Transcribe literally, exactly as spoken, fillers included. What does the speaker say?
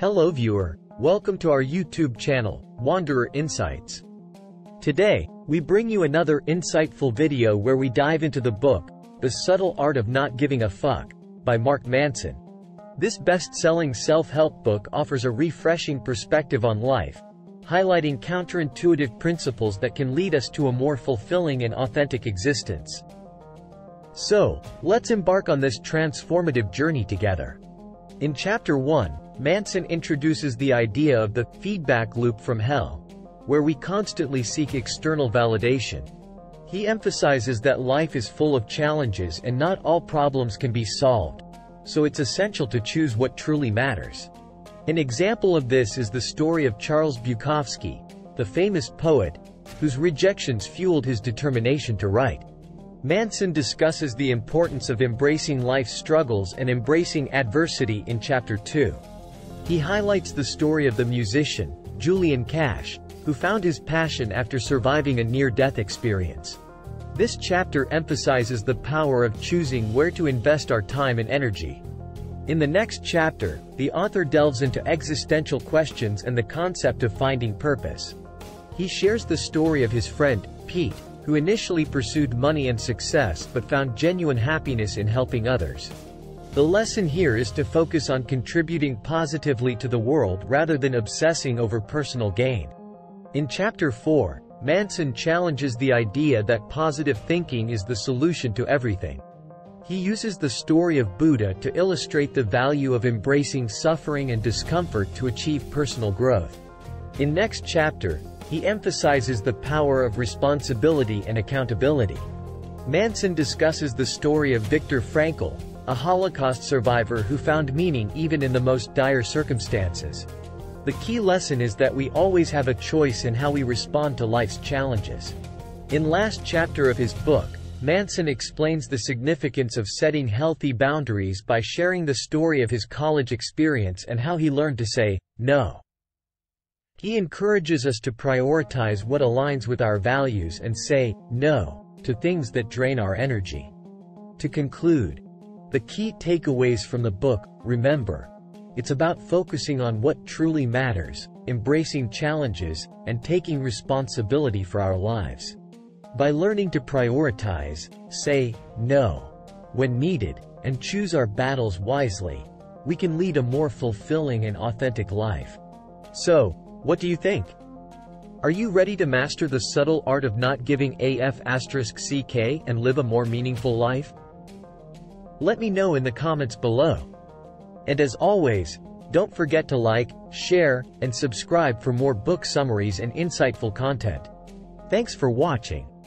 Hello viewer, welcome to our YouTube channel, Wanderer Insights. Today, we bring you another insightful video where we dive into the book, The Subtle Art of Not Giving a Fuck, by Mark Manson. This best-selling self-help book offers a refreshing perspective on life, highlighting counterintuitive principles that can lead us to a more fulfilling and authentic existence. So, let's embark on this transformative journey together. In Chapter one, Manson introduces the idea of the feedback loop from hell, where we constantly seek external validation. He emphasizes that life is full of challenges and not all problems can be solved, so it's essential to choose what truly matters. An example of this is the story of Charles Bukowski, the famous poet, whose rejections fueled his determination to write. Manson discusses the importance of embracing life's struggles and embracing adversity in Chapter two. He highlights the story of the musician, Julian Cash, who found his passion after surviving a near-death experience. This chapter emphasizes the power of choosing where to invest our time and energy. In the next chapter, the author delves into existential questions and the concept of finding purpose. He shares the story of his friend, Pete, who initially pursued money and success but found genuine happiness in helping others. The lesson here is to focus on contributing positively to the world rather than obsessing over personal gain. In Chapter four, Manson challenges the idea that positive thinking is the solution to everything. He uses the story of Buddha to illustrate the value of embracing suffering and discomfort to achieve personal growth. In next chapter, he emphasizes the power of responsibility and accountability. Manson discusses the story of Viktor Frankl, a Holocaust survivor who found meaning even in the most dire circumstances. The key lesson is that we always have a choice in how we respond to life's challenges. In last chapter of his book, Manson explains the significance of setting healthy boundaries by sharing the story of his college experience and how he learned to say no. He encourages us to prioritize what aligns with our values and say no to things that drain our energy. To conclude, the key takeaways from the book, remember, it's about focusing on what truly matters, embracing challenges, and taking responsibility for our lives. By learning to prioritize, say no when needed, and choose our battles wisely, we can lead a more fulfilling and authentic life. So, what do you think? Are you ready to master the subtle art of not giving a fuck and live a more meaningful life? Let me know in the comments below. And as always, don't forget to like, share, and subscribe for more book summaries and insightful content. Thanks for watching.